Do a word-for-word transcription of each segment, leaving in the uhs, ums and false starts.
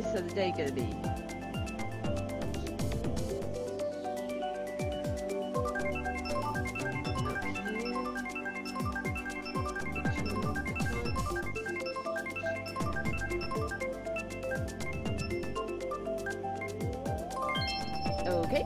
face of the day gonna be? Okay.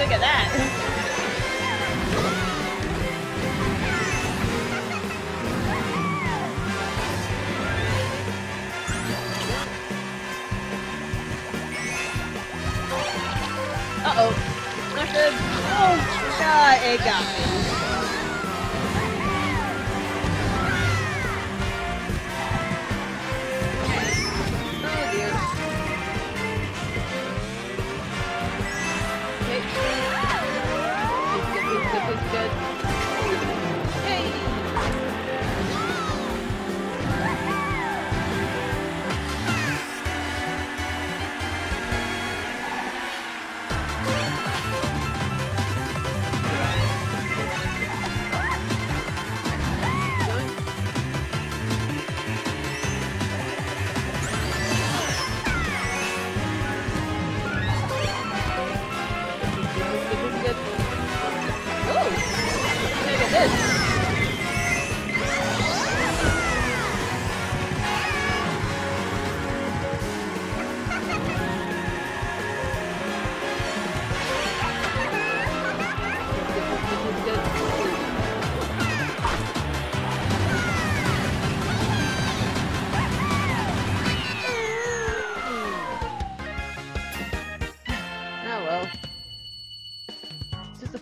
Look at that. Uh-oh. Not good. Oh, God, it got me. Oh, dear. Okay. It's good, it's good, it's good. Hey!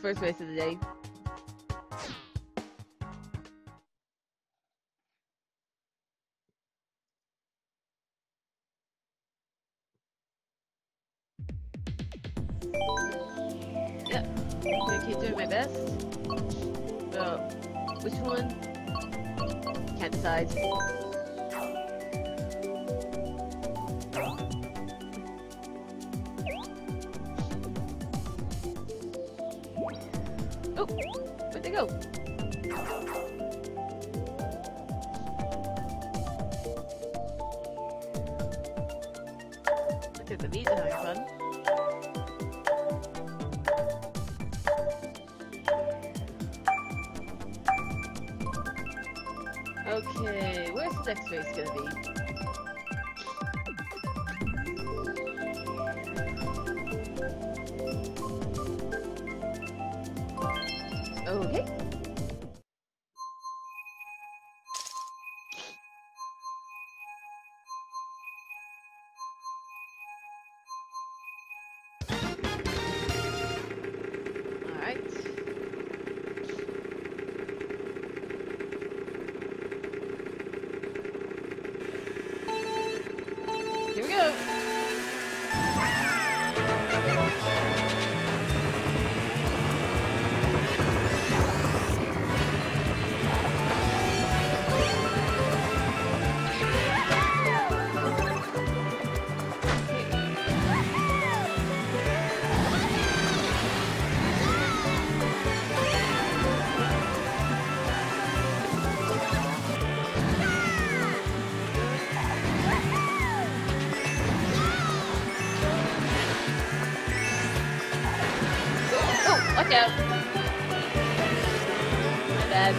First race of the day. Yep, I'm gonna keep doing my best. So, which one? Can't decide. Oh, where'd they go? Look at the bees are having fun. Okay, where's the next race gonna be? Okay. All right. Here we go. back out. My bad.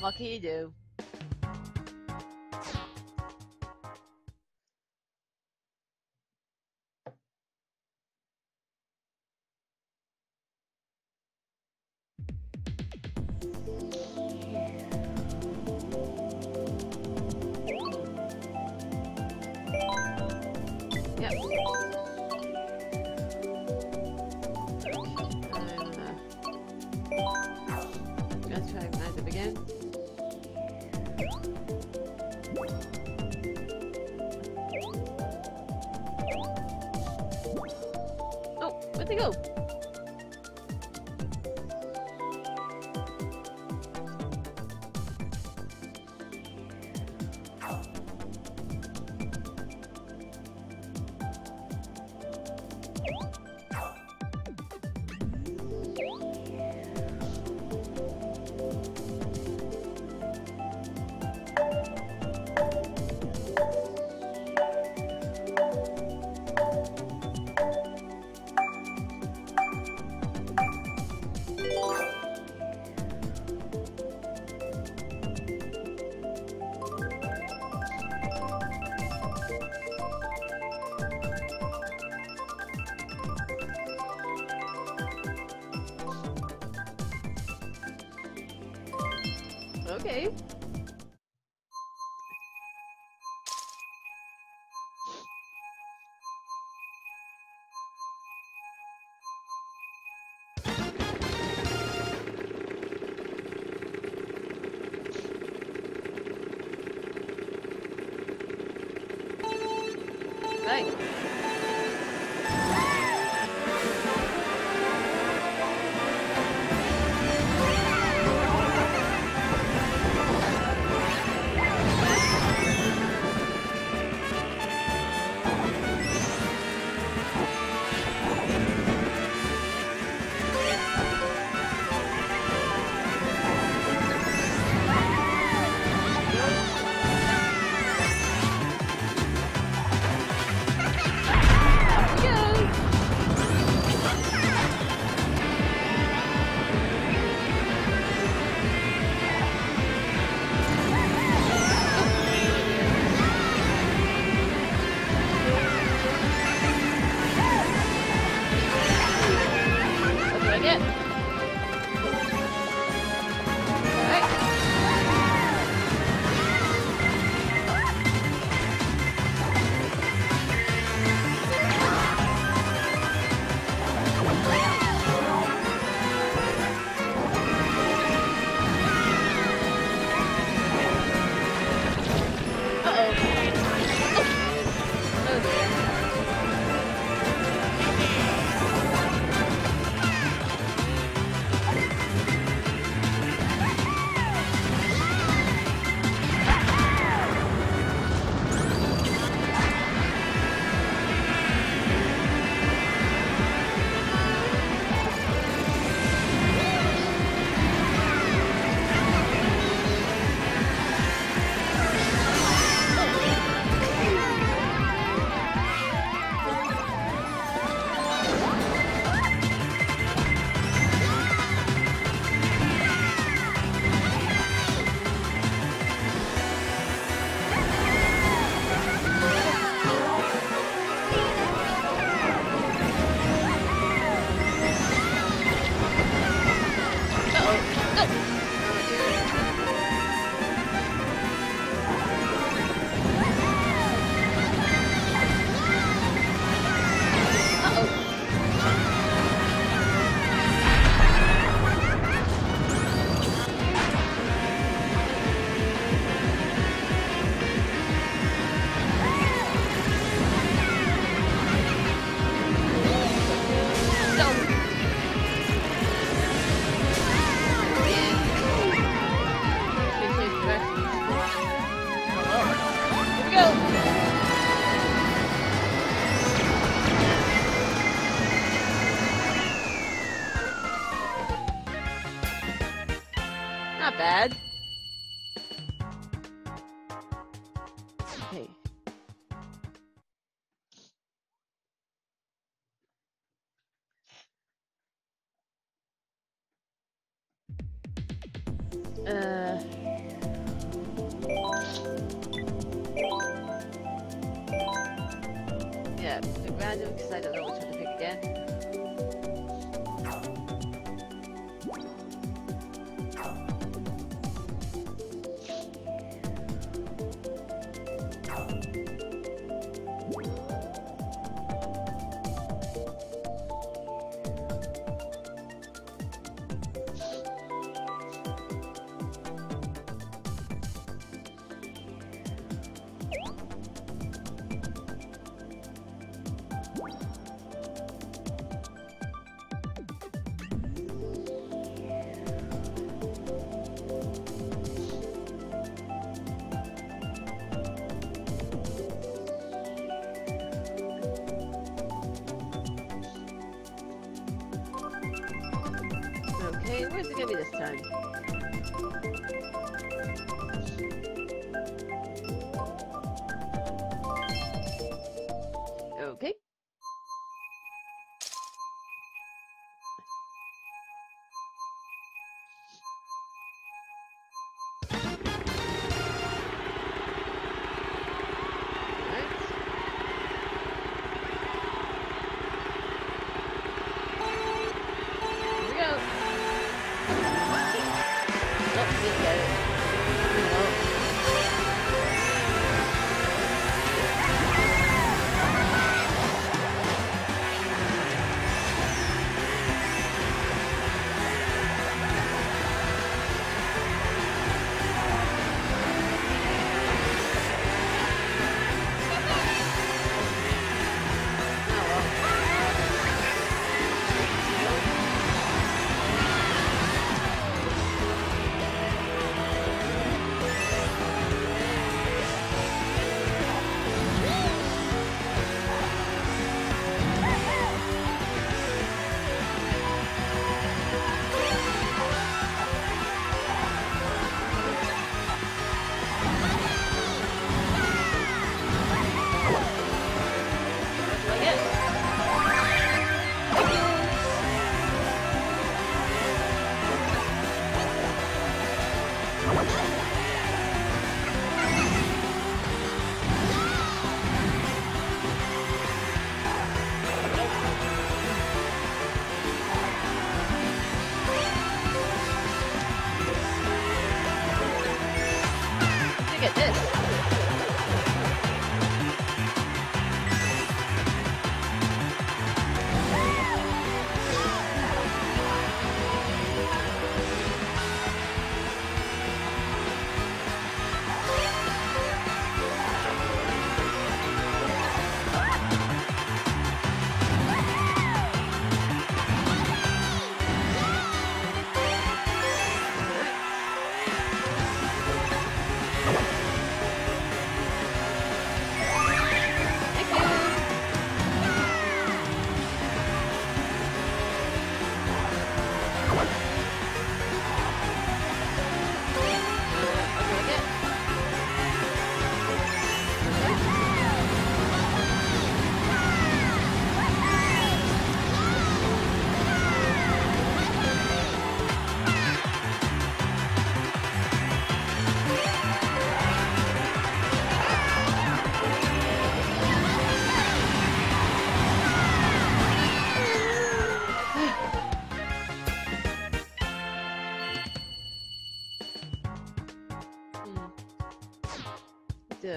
Lucky you do. Okay. Not bad. Okay. Uh. Yeah, pick random because I don't know which one to pick again. Where's it gonna be this time? Okay.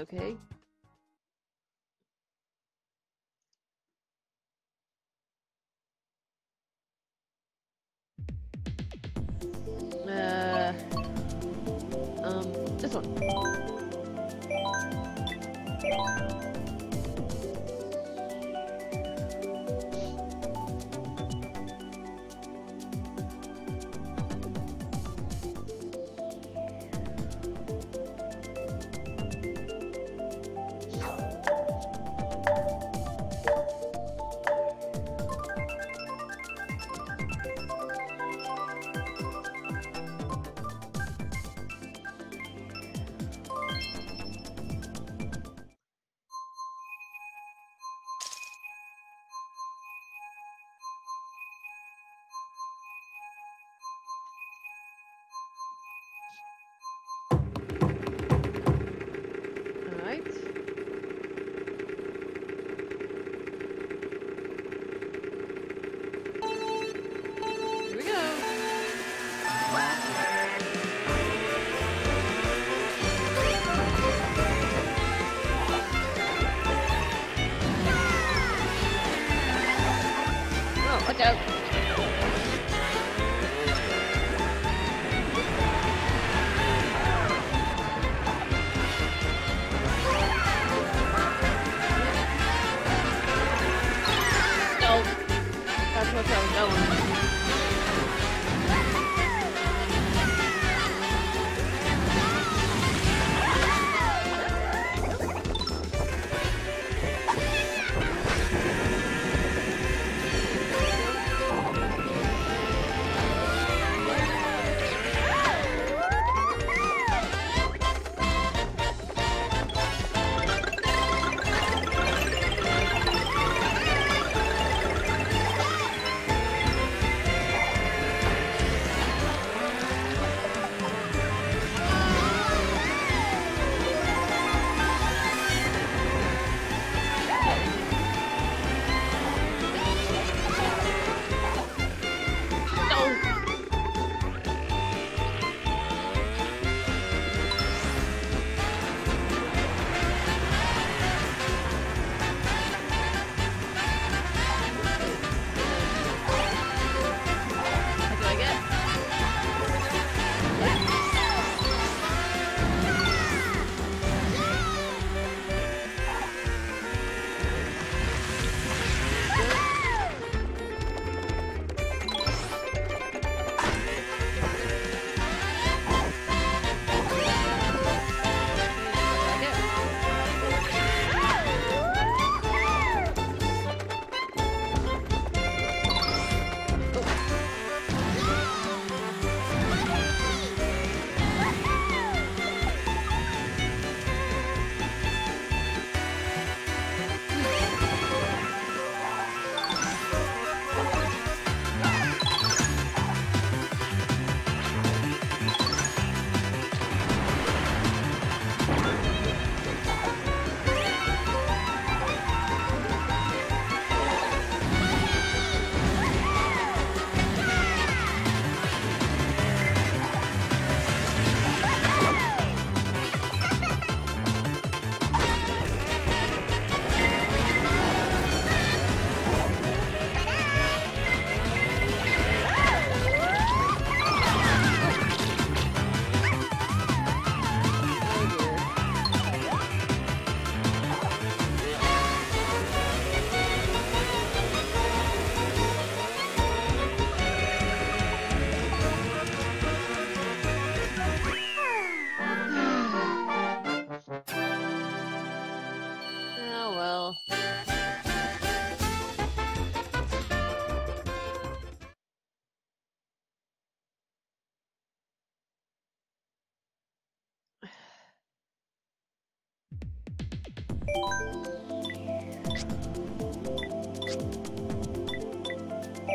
Okay. Uh, um, this one. go. No. That's what I was going.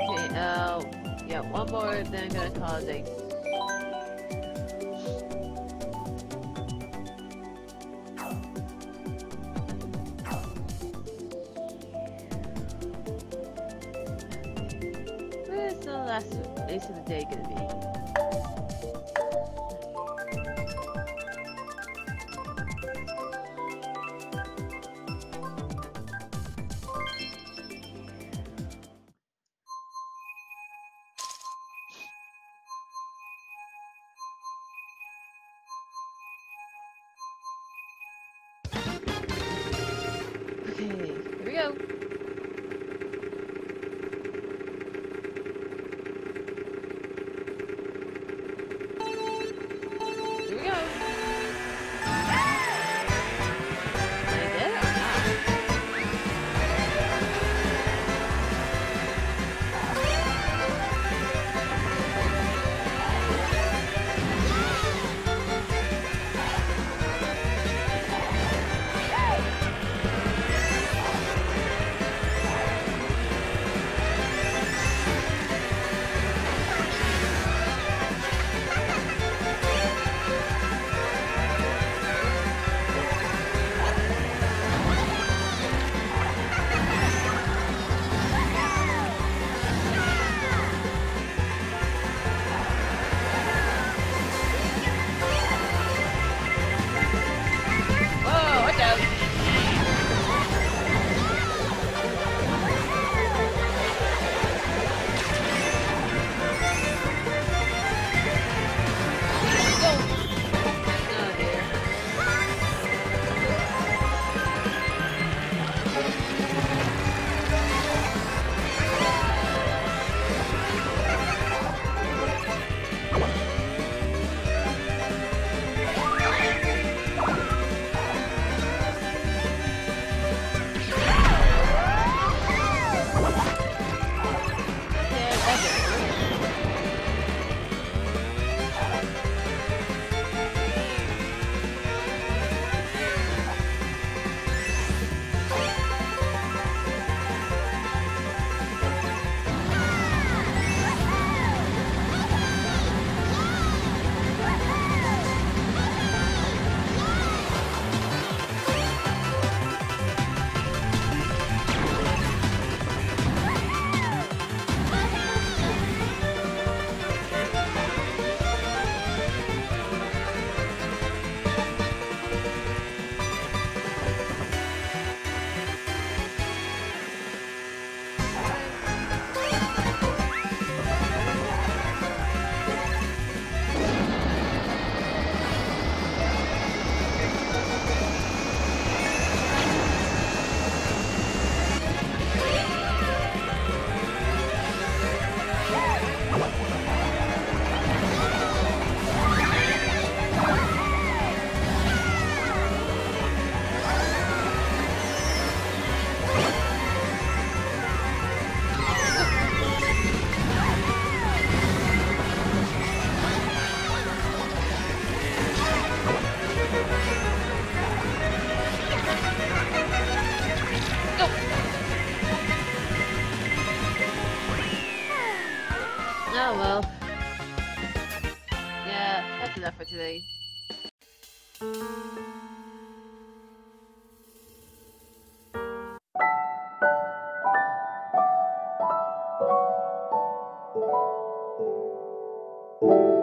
Okay, uh, yeah, one more, then I'm gonna call it a. Where's the last place of the day gonna be? you.